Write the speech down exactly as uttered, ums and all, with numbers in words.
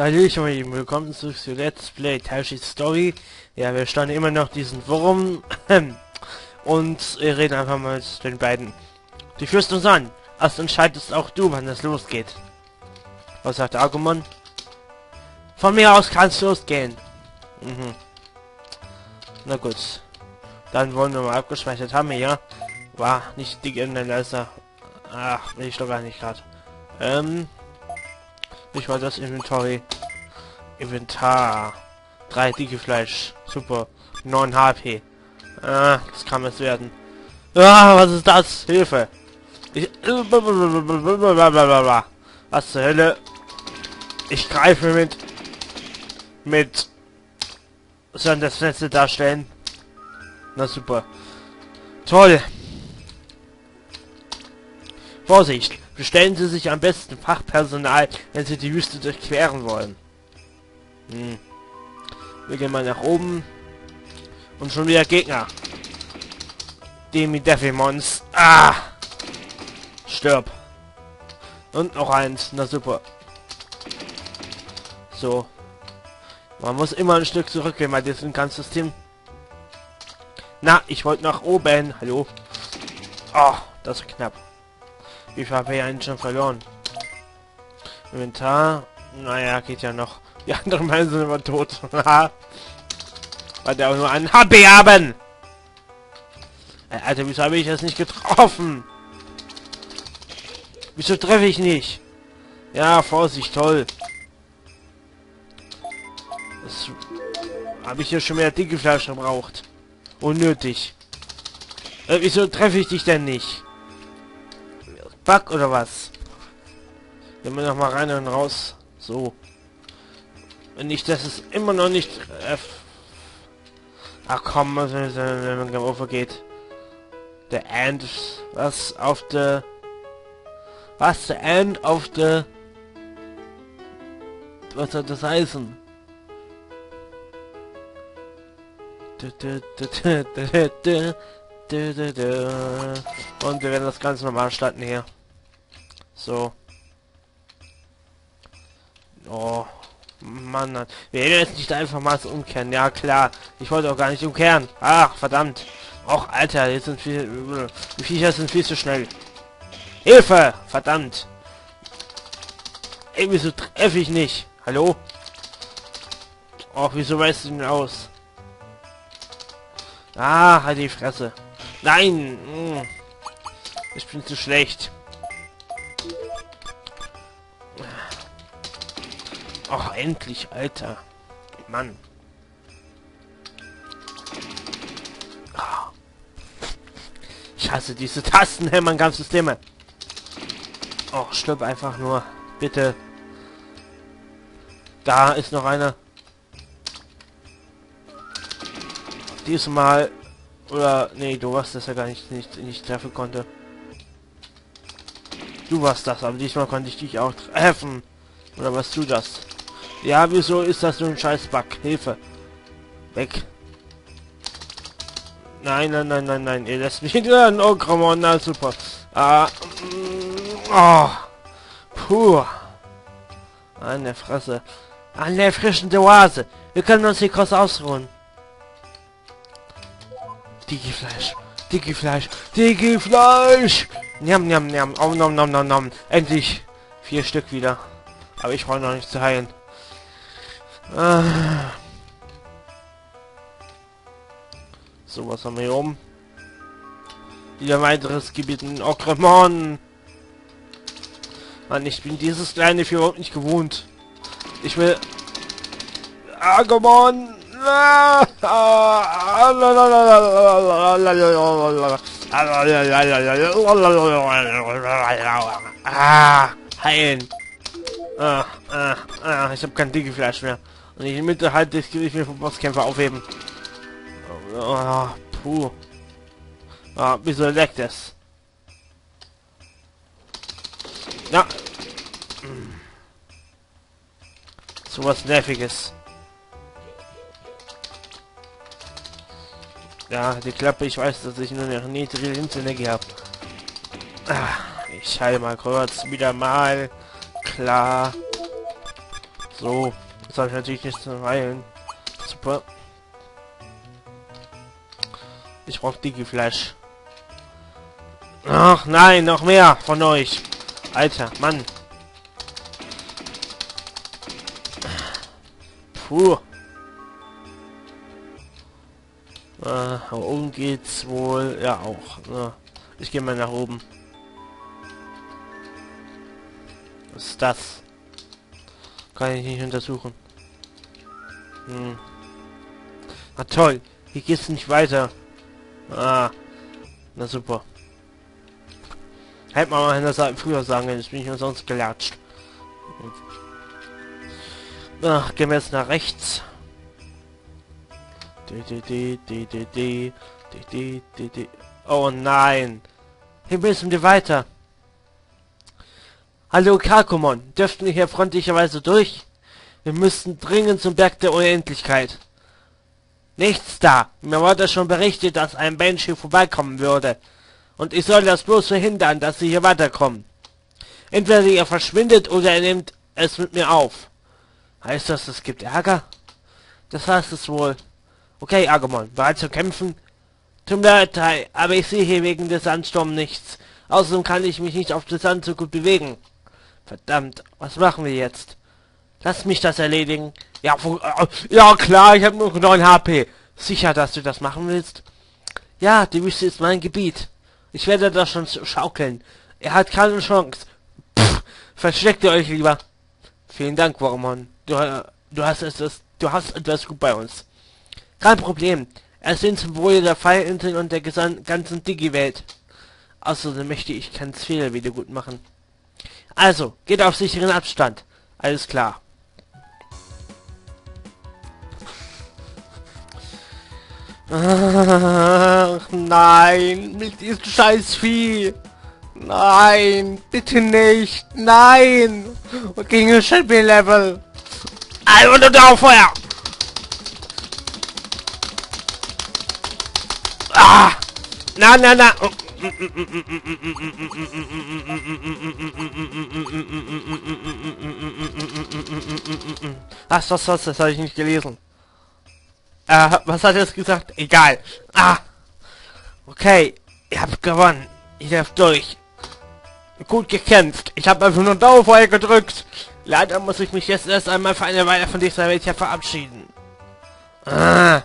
Natürlich, meine Lieben, willkommen zurück zu Let's Play Taichis Story. Ja, wir starten immer noch diesen Wurm und reden einfach mal zu den beiden. Du führst uns an, also entscheidest auch du, wann das losgeht. Was sagt der Argumon? Von mir aus kann es losgehen. Mhm. Na gut. Dann wollen wir mal abgespeichert haben, ja? War nicht dick in der Leiste. Ach, will ich doch gar nicht gerade. Ähm... Ich war das Inventory. Inventar. drei dicke Fleisch. Super. neun H P. Ah, das kann es werden. Ah, was ist das? Hilfe! Ich... Was zur Hölle? Ich greife mit... Mit... Soll das letzte darstellen? Na super. Toll! Vorsicht! Bestellen Sie sich am besten Fachpersonal, wenn Sie die Wüste durchqueren wollen. Hm. Wir gehen mal nach oben. Und schon wieder Gegner. Demi Devimons. Ah! Stirb. Und noch eins. Na super. So. Man muss immer ein Stück zurückgehen bei diesem ganzen System. Na, ich wollte nach oben. Hallo. Oh, das war knapp. Ich habe ja einen schon verloren. Inventar. Naja, geht ja noch. Die anderen beiden sind immer tot. Weil der auch nur einen H P haben. Alter, wieso habe ich das nicht getroffen? Wieso treffe ich nicht? Ja, Vorsicht, toll. Das habe ich hier schon mehr dicke Fleisch gebraucht. Unnötig. Äh, wieso treffe ich dich denn nicht? Bug oder was? Gehen wir noch mal rein und raus. So. Wenn ich das ist immer noch nicht. Äh, Ach komm, was wenn man overgeht. The end. Was auf der. Was the end auf der. Was soll das heißen? Und wir werden das Ganze normal starten hier. So. Oh. Mann. Wir hätten jetzt nicht einfach mal so umkehren. Ja klar. Ich wollte auch gar nicht umkehren. Ach, verdammt. Och, Alter. Jetzt sind viel, die Viecher sind viel zu schnell. Hilfe! Verdammt. Ey, wieso treffe ich nicht? Hallo? Och, wieso weißt du denn aus? Ah, halt die Fresse. Nein! Ich bin zu schlecht. Ach, endlich, Alter. Mann. Ich hasse diese Tasten, hey, mein ganzes Thema. Oh, stirb einfach nur. Bitte. Da ist noch einer. Diesmal... Oder, nee, du warst das ja gar nicht, nicht, nicht treffen konnte. Du warst das, aber diesmal konnte ich dich auch treffen. Oder warst du das? Ja, wieso ist das so ein Scheiß-Bug? Hilfe. Weg. Nein, nein, nein, nein, nein. Ihr lässt mich hören. Ogremon, na super. Ah, oh. Puh. An der Fresse. An der frischen Oase. Wir können uns hier kurz ausruhen. Digi Fleisch, Digi Fleisch, Digi Fleisch! Niam, niam, niam, oh, nom, nom, nom, nom. Endlich! Vier Stück wieder. Aber ich wollte noch nicht zu heilen. Ah. So, was haben wir hier oben? Wieder weiteres Gebiet in Agremon. Mann, ich bin dieses kleine Vieh überhaupt nicht gewohnt. Ich will... Agumon! Ah, heilen. Ah, ah, ah, ich habe kein Digifleisch mehr. Und ich möchte halt das Gewicht mir vom Bosskämpfer aufheben. Oh, puh. Ah, wieso leckt es? Na. So was Nerviges. Ja, die Klappe, ich weiß, dass ich nur noch niedrige Lebensenergie habe. Ich heile mal kurz, wieder mal. Klar. So, jetzt habe ich natürlich nichts zu heilen. Super. Ich brauche Digiflash. Ach nein, noch mehr von euch. Alter, Mann. Puh. Äh, oben geht's wohl. Ja, auch. Ja. Ich gehe mal nach oben. Was ist das? Kann ich nicht untersuchen. Hm. Na toll. Hier geht's nicht weiter. Ah. Na super. Hätte man mal das früher sagen können. Jetzt bin ich nur sonst gelatscht. Ach, gehen wir jetzt nach rechts. Oh nein. Hier müssen wir weiter. Hallo Kakumon, dürften wir hier freundlicherweise durch? Wir müssten dringend zum Berg der Unendlichkeit. Nichts da. Mir wurde schon berichtet, dass ein Banshee vorbeikommen würde. Und ich soll das bloß verhindern, dass sie hier weiterkommen. Entweder ihr verschwindet oder ihr nehmt es mit mir auf. Heißt das, es gibt Ärger? Das heißt es wohl. Okay, Argumon, bereit zu kämpfen? Tut mir leid, aber ich sehe hier wegen des Sandsturms nichts. Außerdem kann ich mich nicht auf den Sand so gut bewegen. Verdammt, was machen wir jetzt? Lass mich das erledigen. Ja, ja klar, ich habe nur neun H P. Sicher, dass du das machen willst? Ja, die Wüste ist mein Gebiet. Ich werde das schon schaukeln. Er hat keine Chance. Pff, versteckt ihr euch lieber. Vielen Dank, Warumon. Du, äh, du hast etwas, du hast etwas gut bei uns. Kein Problem. Es sind zum Wohle der Fallinseln und der ganzen Digiwelt. Außerdem möchte ich ganz viele wieder gut machen. Also, geht auf sicheren Abstand. Alles klar. Ach, nein, mit diesem scheiß Vieh. Nein, bitte nicht. Nein. Und gegen ein Champion-Level. Ein Unterdauerfeuer. Ah. Na, na, na. Oh. Ach, was, was, das habe ich nicht gelesen. Äh, was hat er jetzt gesagt? Egal. Ah. Okay, ihr habt gewonnen. Ihr dürft durch. Gut gekämpft. Ich habe einfach nur Dauerfeuer gedrückt. Leider muss ich mich jetzt erst einmal für eine Weile von dieser Welt hier verabschieden. Ah.